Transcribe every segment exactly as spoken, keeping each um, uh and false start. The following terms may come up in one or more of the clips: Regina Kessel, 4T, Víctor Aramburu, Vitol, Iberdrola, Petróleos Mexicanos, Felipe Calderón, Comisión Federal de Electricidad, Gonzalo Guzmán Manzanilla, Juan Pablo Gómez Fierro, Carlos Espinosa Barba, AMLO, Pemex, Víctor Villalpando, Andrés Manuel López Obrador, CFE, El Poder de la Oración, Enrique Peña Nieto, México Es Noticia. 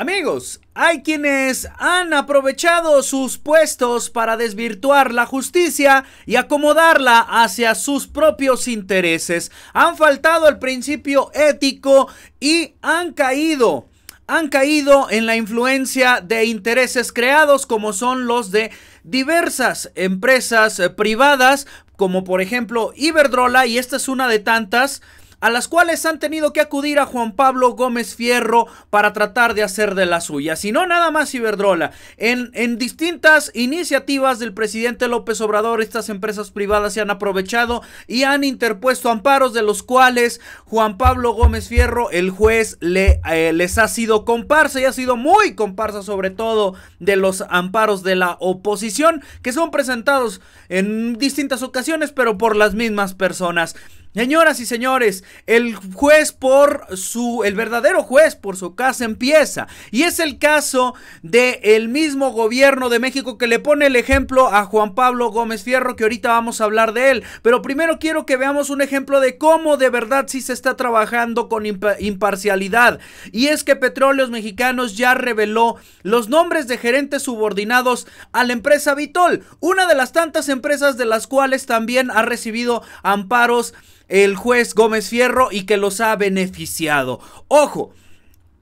Amigos, hay quienes han aprovechado sus puestos para desvirtuar la justicia y acomodarla hacia sus propios intereses. Han faltado al principio ético y han caído, han caído en la influencia de intereses creados como son los de diversas empresas privadas, como por ejemplo Iberdrola, y esta es una de tantas, a las cuales han tenido que acudir a Juan Pablo Gómez Fierro para tratar de hacer de la suya. Si no, nada más Iberdrola. En, en distintas iniciativas del presidente López Obrador, estas empresas privadas se han aprovechado y han interpuesto amparos de los cuales Juan Pablo Gómez Fierro, el juez, le, eh, les ha sido comparsa y ha sido muy comparsa, sobre todo de los amparos de la oposición, que son presentados en distintas ocasiones, pero por las mismas personas. Señoras y señores, el juez por su, el verdadero juez por su casa empieza, y es el caso del mismo gobierno de México que le pone el ejemplo a Juan Pablo Gómez Fierro, que ahorita vamos a hablar de él, pero primero quiero que veamos un ejemplo de cómo de verdad sí se está trabajando con imparcialidad, y es que Petróleos Mexicanos ya reveló los nombres de gerentes subordinados a la empresa Vitol, una de las tantas empresas de las cuales también ha recibido amparos el juez Gómez Fierro y que los ha beneficiado. Ojo,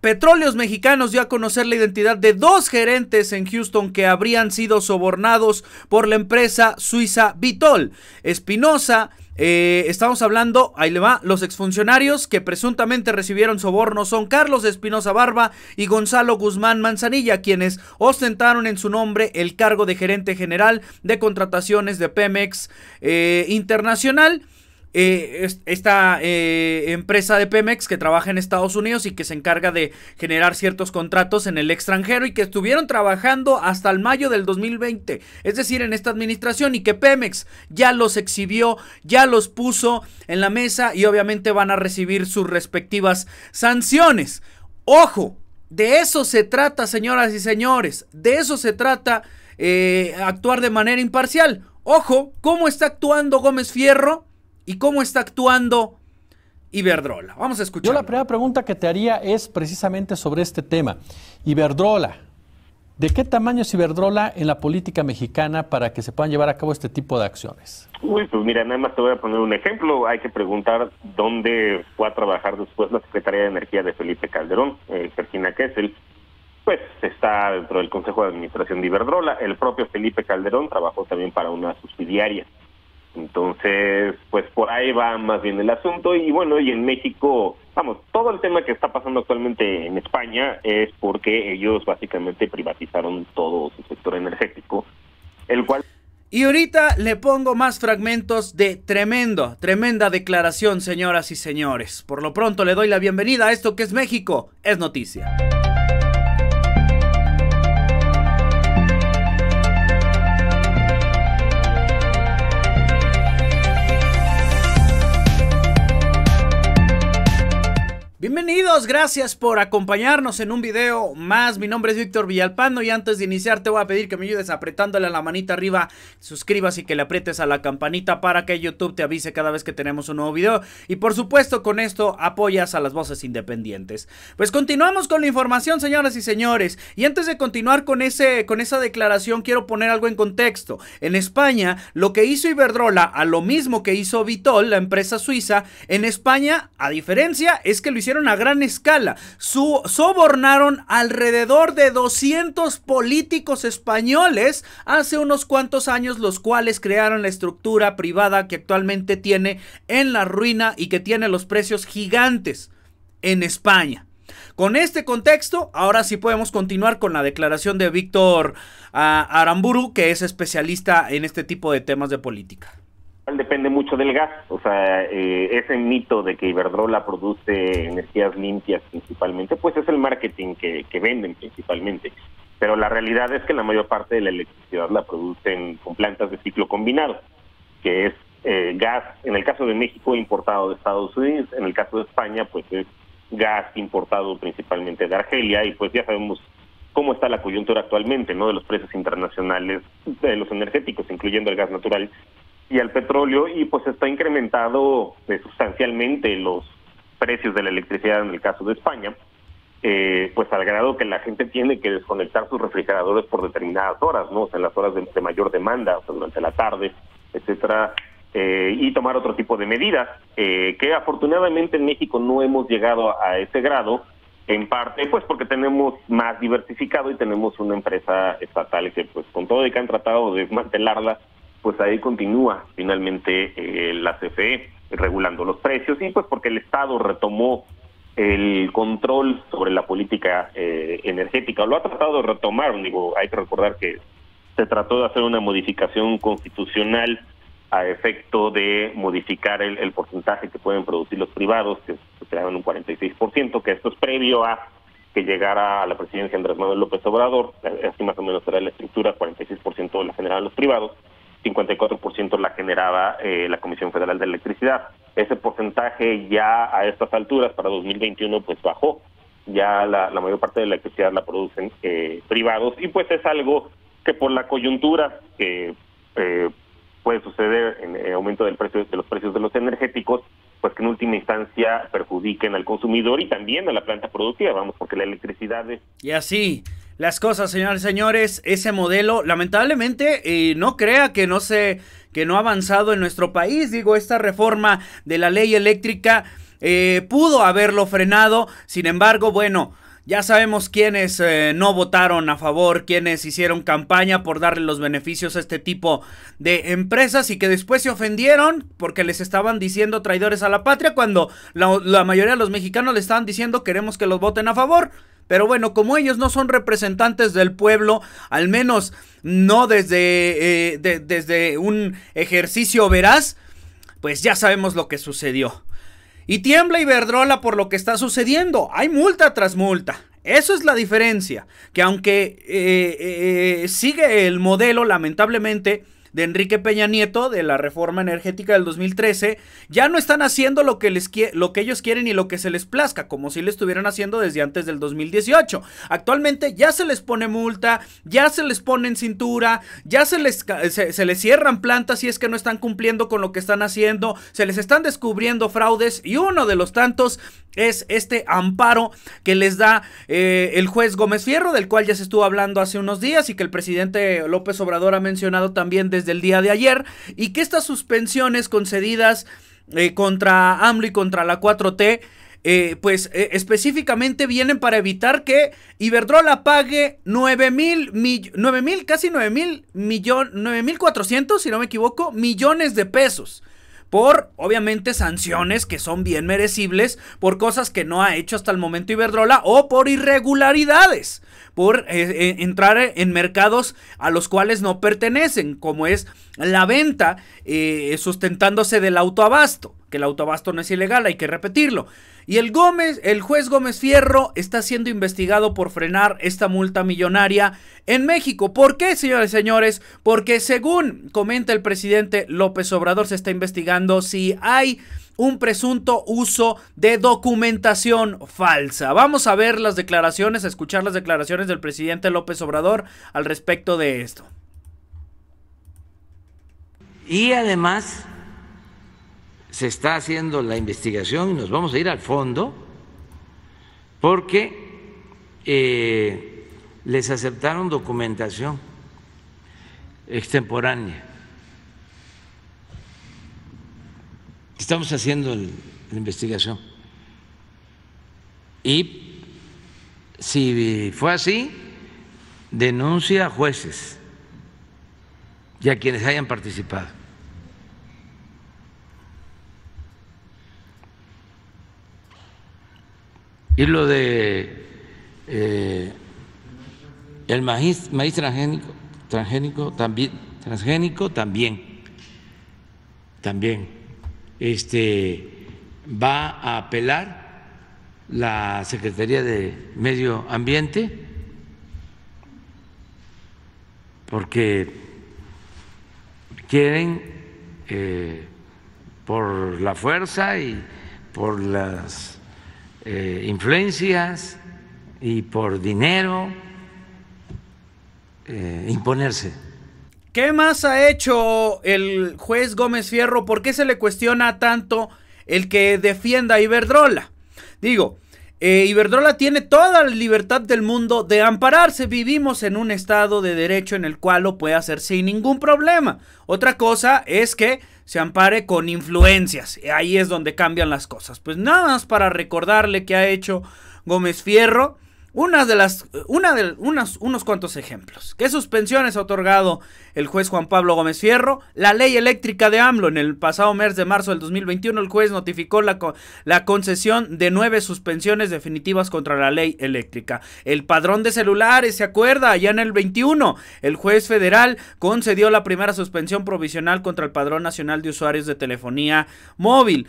Petróleos Mexicanos dio a conocer la identidad de dos gerentes en Houston que habrían sido sobornados por la empresa suiza Vitol. Espinosa, eh, estamos hablando, ahí le va, los exfuncionarios que presuntamente recibieron sobornos son Carlos Espinosa Barba y Gonzalo Guzmán Manzanilla, quienes ostentaron en su nombre el cargo de gerente general de contrataciones de Pemex eh, Internacional. Eh, esta eh, empresa de Pemex que trabaja en Estados Unidos y que se encarga de generar ciertos contratos en el extranjero y que estuvieron trabajando hasta el mayo del dos mil veinte, es decir, en esta administración, y que Pemex ya los exhibió, ya los puso en la mesa y obviamente van a recibir sus respectivas sanciones. ¡Ojo! De eso se trata, señoras y señores, de eso se trata eh, actuar de manera imparcial. ¡Ojo! ¿Cómo está actuando Gómez Fierro? ¿Y cómo está actuando Iberdrola? Vamos a escuchar. Yo la primera pregunta que te haría es precisamente sobre este tema. Iberdrola, ¿de qué tamaño es Iberdrola en la política mexicana para que se puedan llevar a cabo este tipo de acciones? Uy, pues mira, nada más te voy a poner un ejemplo. Hay que preguntar dónde fue a trabajar después la Secretaría de Energía de Felipe Calderón, eh, Regina Kessel. Pues está dentro del Consejo de Administración de Iberdrola. El propio Felipe Calderón trabajó también para una subsidiaria. Entonces, pues por ahí va más bien el asunto. Y bueno, y en México, vamos, todo el tema que está pasando actualmente en España es porque ellos básicamente privatizaron todo su sector energético, el cual... Y ahorita le pongo más fragmentos de tremendo, tremenda declaración, señoras y señores. Por lo pronto le doy la bienvenida a esto que es México Es Noticia. Bienvenidos, gracias por acompañarnos en un video más. Mi nombre es Víctor Villalpando y antes de iniciar te voy a pedir que me ayudes apretándole la manita arriba, suscribas y que le aprietes a la campanita para que YouTube te avise cada vez que tenemos un nuevo video, y por supuesto con esto apoyas a las voces independientes. Pues continuamos con la información, señoras y señores, y antes de continuar con, ese, con esa declaración quiero poner algo en contexto. En España, lo que hizo Iberdrola a lo mismo que hizo Vitol, la empresa suiza, en España, a diferencia, es que lo hicieron a gran escala. Su, sobornaron alrededor de doscientos políticos españoles hace unos cuantos años, los cuales crearon la estructura privada que actualmente tiene en la ruina y que tiene los precios gigantes en España. Con este contexto, ahora sí podemos continuar con la declaración de Víctor uh, Aramburu, que es especialista en este tipo de temas de política. Depende mucho del gas, o sea, eh, ese mito de que Iberdrola produce energías limpias principalmente, pues es el marketing que, que venden principalmente, pero la realidad es que la mayor parte de la electricidad la producen con plantas de ciclo combinado, que es eh, gas, en el caso de México, importado de Estados Unidos, en el caso de España, pues es gas importado principalmente de Argelia, y pues ya sabemos cómo está la coyuntura actualmente, ¿no?, de los precios internacionales, de los energéticos, incluyendo el gas natural y al petróleo, y pues está incrementado eh, sustancialmente los precios de la electricidad en el caso de España, eh, pues al grado que la gente tiene que desconectar sus refrigeradores por determinadas horas, ¿no? O sea, en las horas de, de mayor demanda, o sea, durante la tarde, etcétera, eh, y tomar otro tipo de medidas, eh, que afortunadamente en México no hemos llegado a ese grado, en parte pues porque tenemos más diversificado y tenemos una empresa estatal que, pues con todo y que han tratado de desmantelarla, pues ahí continúa finalmente eh, la C F E regulando los precios, y pues porque el Estado retomó el control sobre la política eh, energética, lo ha tratado de retomar. Digo, hay que recordar que se trató de hacer una modificación constitucional a efecto de modificar el, el porcentaje que pueden producir los privados, que se creaban un cuarenta y seis por ciento, que esto es previo a que llegara a la presidencia Andrés Manuel López Obrador. Así más o menos era la estructura: cuarenta y seis por ciento la generaban los privados, cincuenta y cuatro por ciento la generaba eh, la Comisión Federal de Electricidad. Ese porcentaje ya a estas alturas, para dos mil veintiuno, pues bajó. Ya la, la mayor parte de la electricidad la producen eh, privados, y pues es algo que por la coyuntura que eh, eh, puede suceder en el aumento del precio de los precios de los energéticos, pues que en última instancia perjudiquen al consumidor y también a la planta productiva, vamos, porque la electricidad es... Y así las cosas, señores, señores, ese modelo, lamentablemente, eh, no crea que no se, que no ha avanzado en nuestro país. Digo, esta reforma de la ley eléctrica eh, pudo haberlo frenado. Sin embargo, bueno, ya sabemos quiénes eh, no votaron a favor, quiénes hicieron campaña por darle los beneficios a este tipo de empresas y que después se ofendieron porque les estaban diciendo traidores a la patria cuando la, la mayoría de los mexicanos le estaban diciendo queremos que los voten a favor. Pero bueno, como ellos no son representantes del pueblo, al menos no desde, eh, de, desde un ejercicio veraz, pues ya sabemos lo que sucedió. Y tiembla Iberdrola por lo que está sucediendo. Hay multa tras multa. Eso es la diferencia. Que aunque eh, eh, sigue el modelo, lamentablemente, de Enrique Peña Nieto, de la reforma energética del dos mil trece, ya no están haciendo lo que, les lo que ellos quieren y lo que se les plazca, como si lo estuvieran haciendo desde antes del dos mil dieciocho. Actualmente ya se les pone multa, ya se les pone en cintura, ya se les, se, se les cierran plantas si es que no están cumpliendo con lo que están haciendo, se les están descubriendo fraudes, y uno de los tantos es este amparo que les da eh, el juez Gómez Fierro, del cual ya se estuvo hablando hace unos días y que el presidente López Obrador ha mencionado también desde del día de ayer, y que estas suspensiones concedidas eh, contra AMLO y contra la cuatro T eh, pues eh, específicamente vienen para evitar que Iberdrola pague nueve mil, casi nueve mil millones, nueve mil cuatrocientos, si no me equivoco, millones de pesos, por obviamente sanciones que son bien merecibles por cosas que no ha hecho hasta el momento Iberdrola, o por irregularidades, por eh, entrar en mercados a los cuales no pertenecen, como es la venta eh, sustentándose del autoabasto, que el autoabasto no es ilegal, hay que repetirlo. Y el Gómez, el juez Gómez Fierro está siendo investigado por frenar esta multa millonaria en México. ¿Por qué, señores y señores? Porque según comenta el presidente López Obrador, se está investigando si hay un presunto uso de documentación falsa. Vamos a ver las declaraciones, a escuchar las declaraciones del presidente López Obrador al respecto de esto. Y además se está haciendo la investigación y nos vamos a ir al fondo porque eh, les aceptaron documentación extemporánea. Estamos haciendo el, la investigación. Y si fue así, denuncia a jueces y a quienes hayan participado. Y lo de eh, el maíz, maíz transgénico, transgénico también, transgénico también, también. Este, va a apelar la Secretaría de Medio Ambiente porque quieren eh, por la fuerza y por las eh, influencias y por dinero eh, imponerse. ¿Qué más ha hecho el juez Gómez Fierro? ¿Por qué se le cuestiona tanto el que defienda a Iberdrola? Digo, Eh, Iberdrola tiene toda la libertad del mundo de ampararse. Vivimos en un estado de derecho en el cual lo puede hacer sin ningún problema. Otra cosa es que se ampare con influencias. Ahí es donde cambian las cosas. Pues nada más para recordarle que ha hecho Gómez Fierro. Unas de las, una de, unas, unos cuantos ejemplos. ¿Qué suspensiones ha otorgado el juez Juan Pablo Gómez Fierro? La ley eléctrica de AMLO. En el pasado mes de marzo del dos mil veintiuno, el juez notificó la, la concesión de nueve suspensiones definitivas contra la ley eléctrica. El padrón de celulares, ¿se acuerda? Allá en el veintiuno, el juez federal concedió la primera suspensión provisional contra el Padrón Nacional de Usuarios de Telefonía Móvil.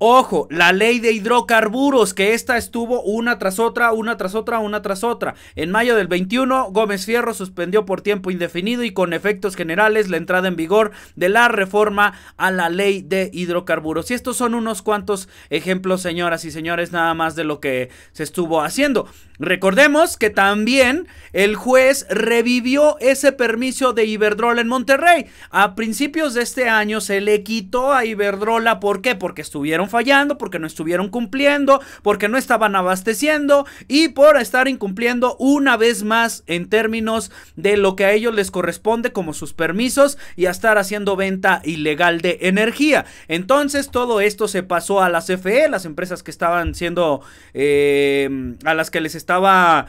Ojo, la ley de hidrocarburos, que esta estuvo una tras otra, una tras otra, una tras otra. En mayo del veintiuno, Gómez Fierro suspendió por tiempo indefinido y con efectos generales la entrada en vigor de la reforma a la ley de hidrocarburos. Y estos son unos cuantos ejemplos, señoras y señores, nada más de lo que se estuvo haciendo. Recordemos que también el juez revivió ese permiso de Iberdrola en Monterrey. A principios de este año se le quitó a Iberdrola. ¿Por qué? Porque estuvieron fallando, porque no estuvieron cumpliendo, porque no estaban abasteciendo y por estar incumpliendo una vez más en términos de lo que a ellos les corresponde como sus permisos y a estar haciendo venta ilegal de energía. Entonces todo esto se pasó a la C F E, las empresas que estaban siendo eh, a las que les estaba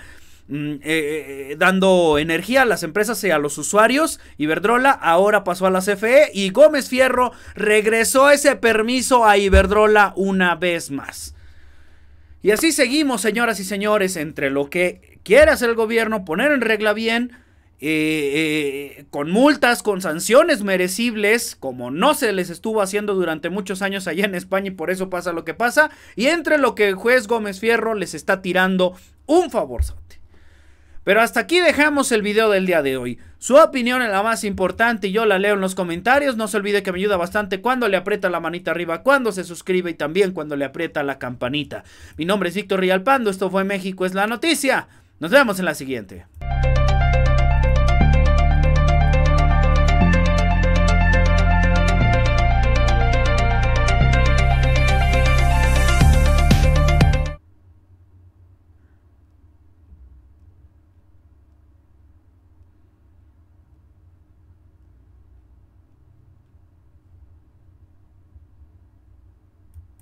Eh, eh, dando energía a las empresas y a los usuarios. Iberdrola ahora pasó a la C F E y Gómez Fierro regresó ese permiso a Iberdrola una vez más. Y así seguimos, señoras y señores, entre lo que quiere hacer el gobierno, poner en regla bien, Eh, eh, con multas, con sanciones merecibles, como no se les estuvo haciendo durante muchos años allá en España y por eso pasa lo que pasa, y entre lo que el juez Gómez Fierro les está tirando un favorzote. Pero hasta aquí dejamos el video del día de hoy. Su opinión es la más importante y yo la leo en los comentarios. No se olvide que me ayuda bastante cuando le aprieta la manita arriba, cuando se suscribe y también cuando le aprieta la campanita. Mi nombre es Víctor Villalpando, esto fue México Es la Noticia. Nos vemos en la siguiente.